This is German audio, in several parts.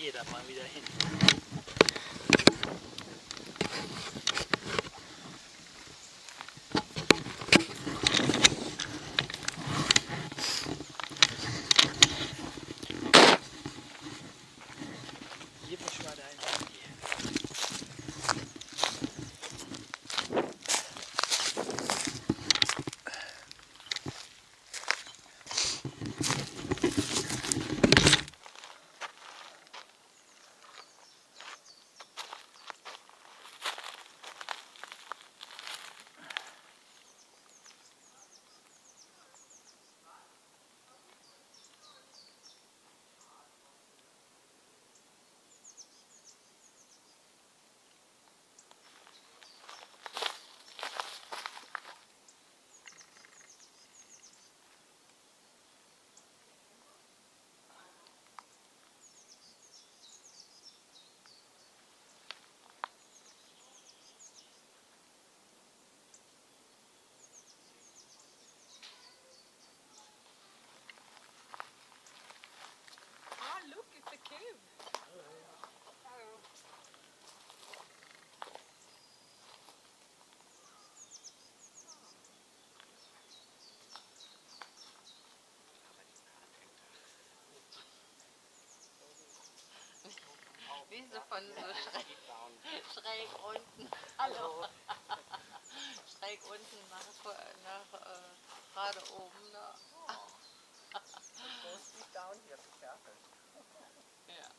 jeder mal wieder hin. Wie so von so schräg unten. Hallo. Schräg unten nach gerade oben. Ne? Oh. So ist die Down hier verkehrt. Ja.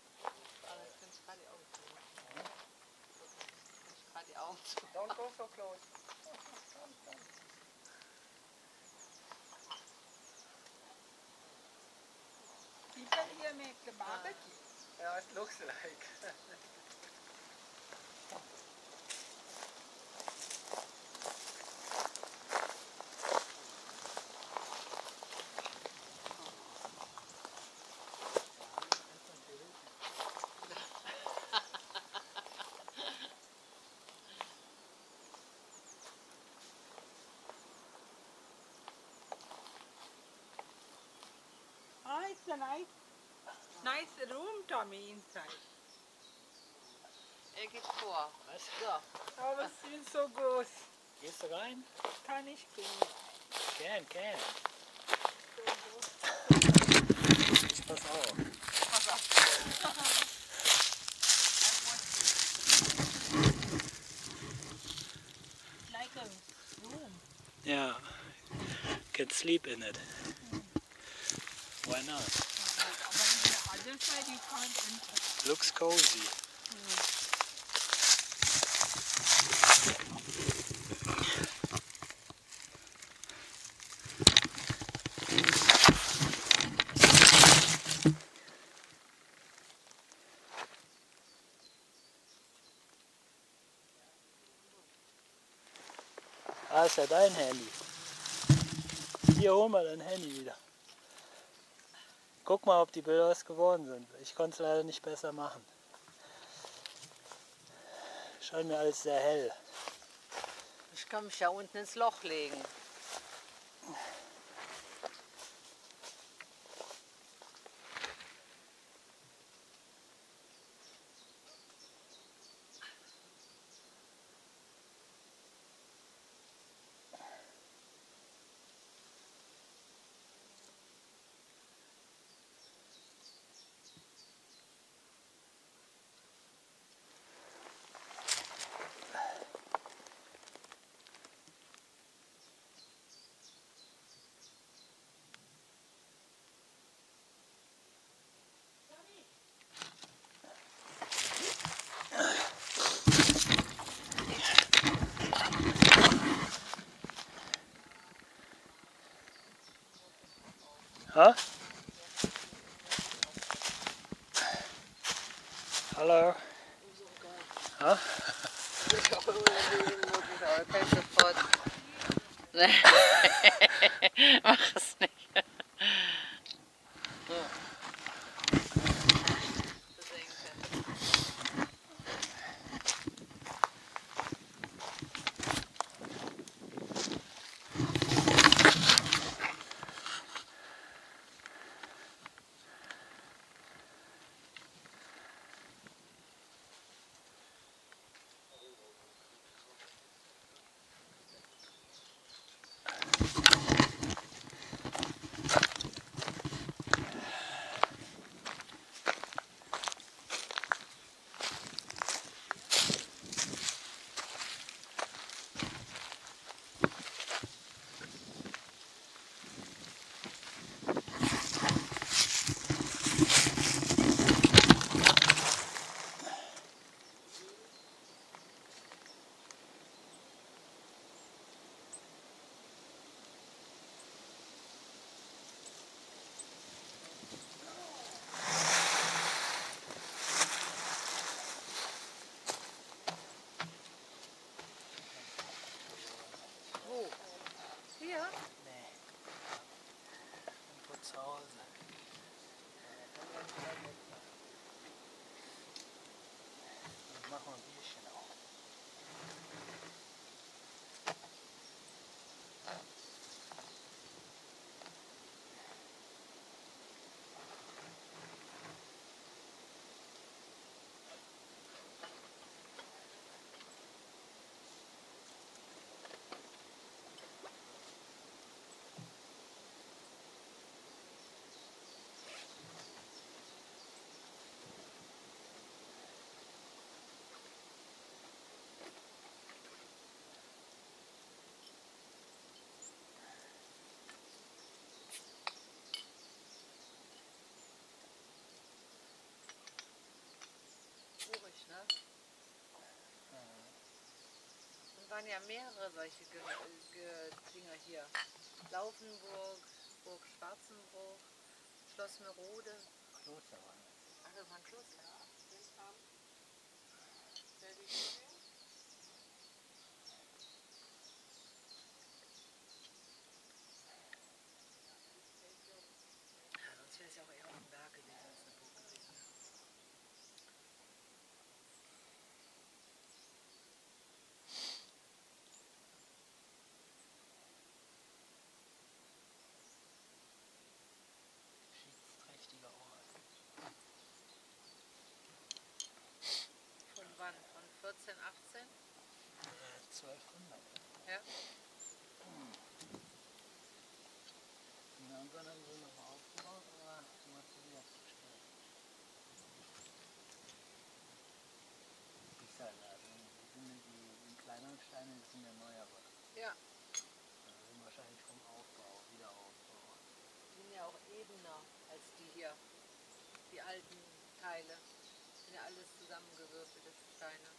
Aber jetzt kannst du gerade die Augen zu. Don't go so close. People here make the barbecue. Yeah, it looks like. Oh, it's a nice room, Tommy, inside. Er geht vor. Was? So. Aber es sind so groß. Gehst du rein? Kann ich gehen. Can. So groß. Pass auf. Like a room. Yeah. Can sleep in it. Why not? Other side you can't enter. Looks cozy. Ah, ist ja dein Handy. Hier, hol mal dein Handy wieder. Guck mal, ob die Bilder was geworden sind. Ich konnte es leider nicht besser machen. Scheint mir alles sehr hell. Ich kann mich ja unten ins Loch legen. Huh? Hello. Huh? Mach es nicht. waren ja mehrere solche Dinger hier. Laufenburg, Burg Schwarzenbruch, Schloss Merode. Kloster waren das. Ach, das war ein Kloster. Ja, sonst wäre es ja auch eher auf dem Berg gewesen, als eine Burg gewesen. Geschichtsträchtiger Ort. Von wann? Von 1418? 1200. Ja. Die haben dann so noch mal aufgebaut, aber die haben sie wieder abgestellt. Ich sage, also die kleineren Steine sind ja neuere. Ja. Also sind wahrscheinlich vom Aufbau, Wiederaufbau. Die sind ja auch ebener als die hier. Die alten Teile. Das sind ja alles zusammengewürfelte Steine.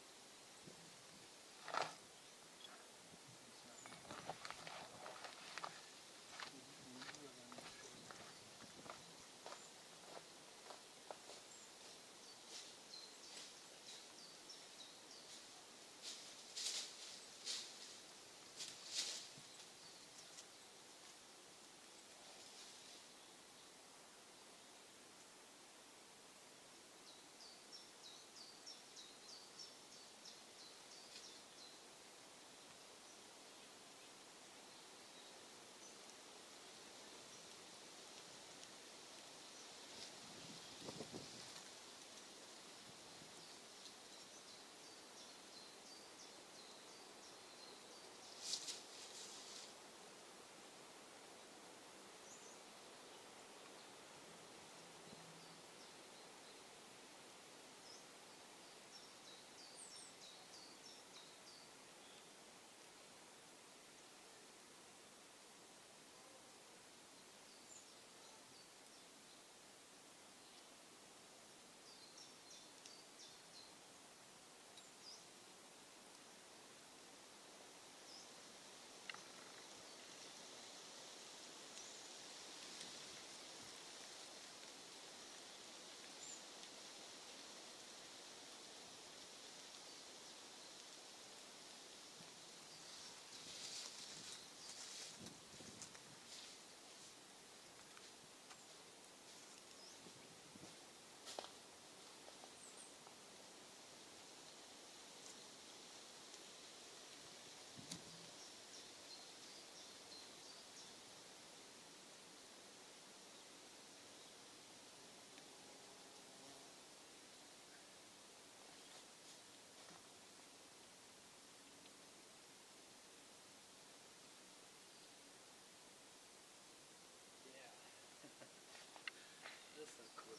Das ist cool.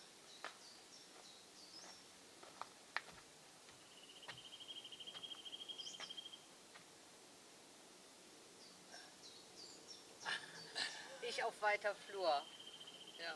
Ich auf weiter Flur. Ja.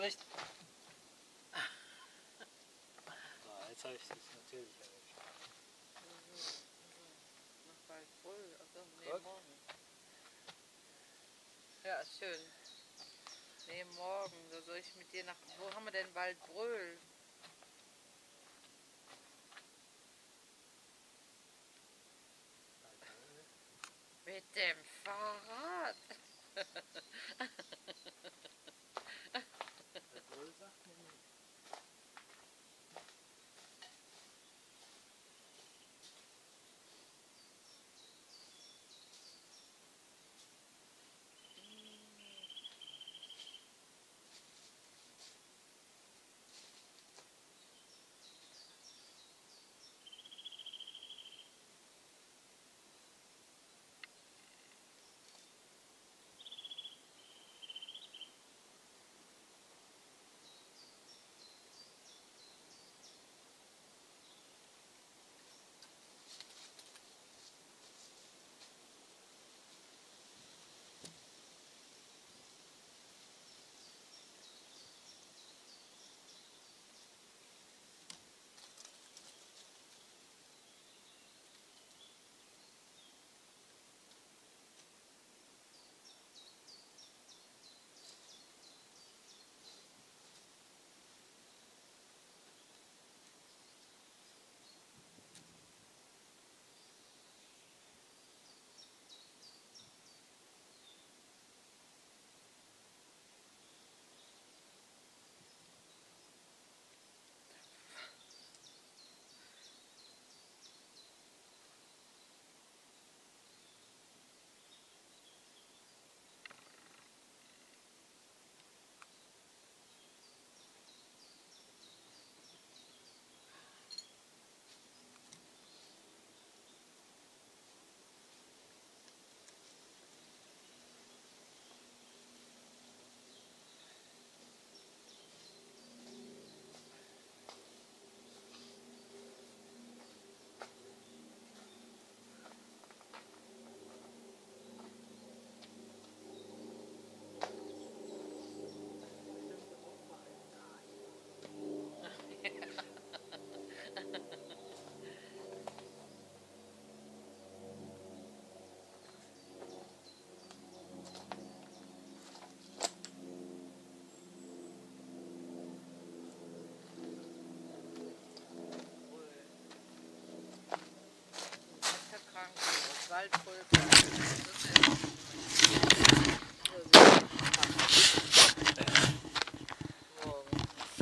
Bericht? Na, jetzt habe ich das natürlich. Noch bald früh, also nee, morgen. Ja, ist schön. Nee, morgen. So soll ich mit dir nach. Wo haben wir denn Waldbröl? Mit dem Fahrrad.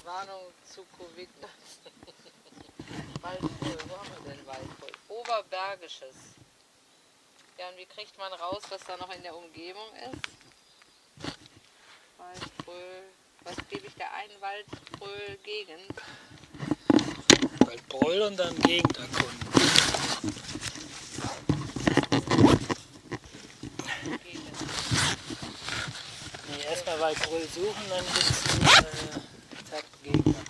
Warnung zu Covid. Waldbröl, wo haben wir denn Waldbröl? Oberbergisches. Ja, und wie kriegt man raus, was da noch in der Umgebung ist? Waldbröl. Was gebe ich da ein? Waldbröl gegen? Waldbröl und dann Gegend erkunden. Erstmal Waldbröl suchen, dann gibt es einen Gegner.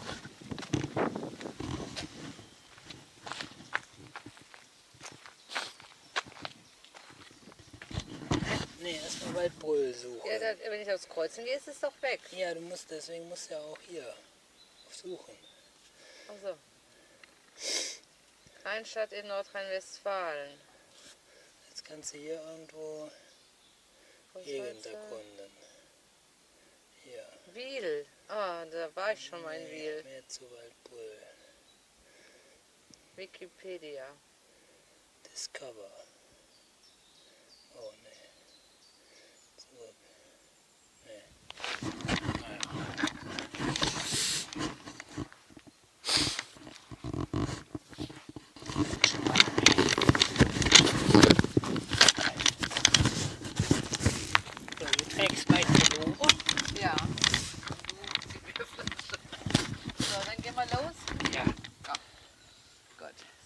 Ne, erstmal Waldbröl suchen. Ja, dann, wenn ich aufs Kreuzen gehe, ist es doch weg. Ja, du musst, deswegen musst du ja auch hier suchen. Ach so. Kleinstadt in Nordrhein-Westfalen. Jetzt kannst du hier irgendwo Gegend erkunden. Wiel. Ah, da war ich schon mal in Wiel. Mehr zu Waldbröl. Wikipedia. Discover. Oh, ne. Zurück. Ne. So, du trägst mein Pullover? Ja.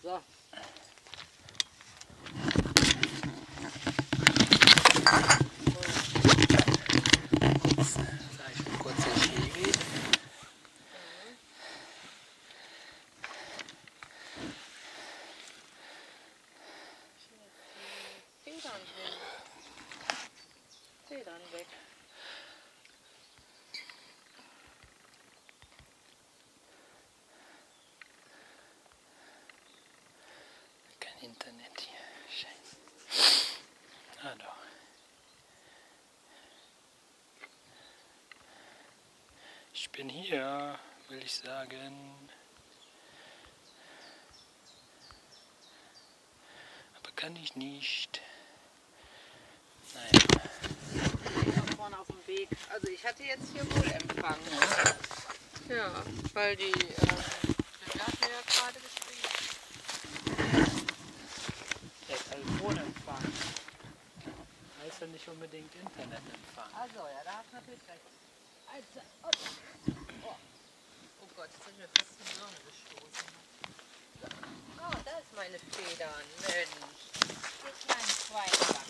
So. Internet hier. Scheiße. Ah, doch. Ich bin hier, will ich sagen. Aber kann ich nicht. Nein. Ich bin vorne auf dem Weg. Also ich hatte jetzt hier wohl Empfang. Ja, ja, weil die hatten wir ja gerade gespielt. Der ist Telefonempfang. Heißt ja nicht unbedingt Internetempfang. Also ja, da hast du natürlich recht. Alter, oh. Oh Gott, jetzt sind wir fast in die Birne gestoßen. Oh, da ist meine Federn. Mensch. Hier ist mein Schweinback.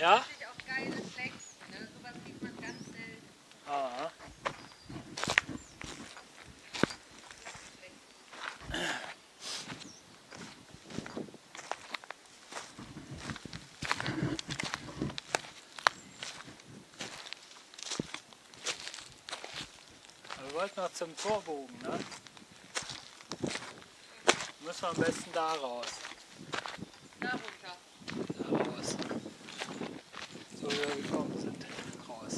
Ja? Das sind auch geile Flex, ne? Sowas sieht man ganz selten. Ah. Wir wollten noch zum Torbogen, ne? Müssen wir am besten da raus. Da runter. Gekommen sind raus.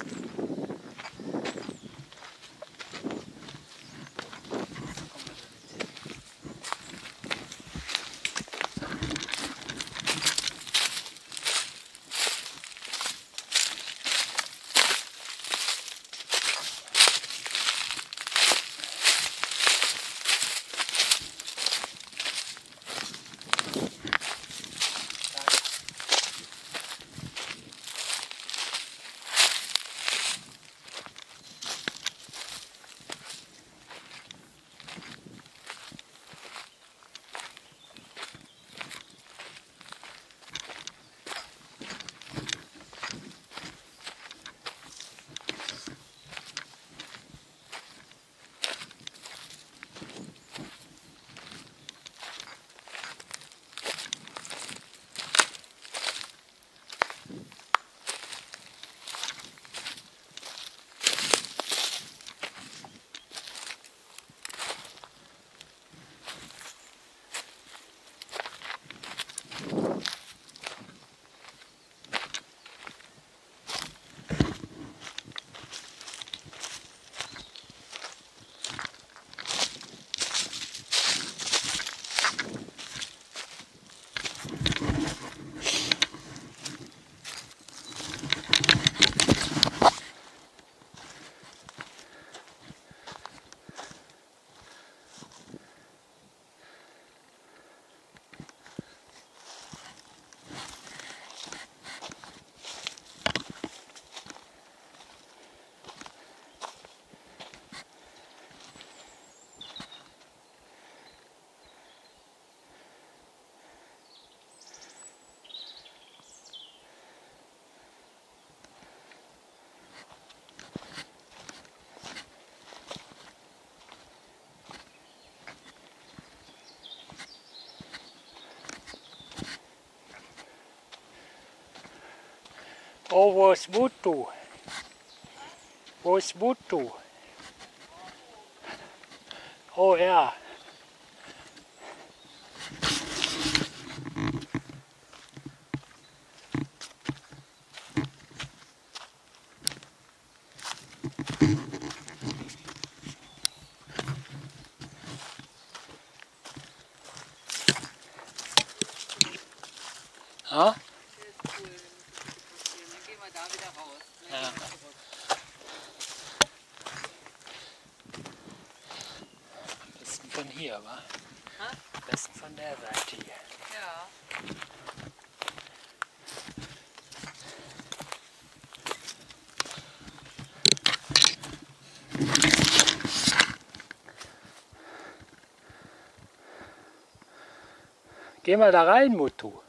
Oh, wo ist Mutu? Wo ist Mutu? Oh ja. Ha? Hier, wa? Am besten von der Seite hier. Ja. Geh mal da rein, Mutu.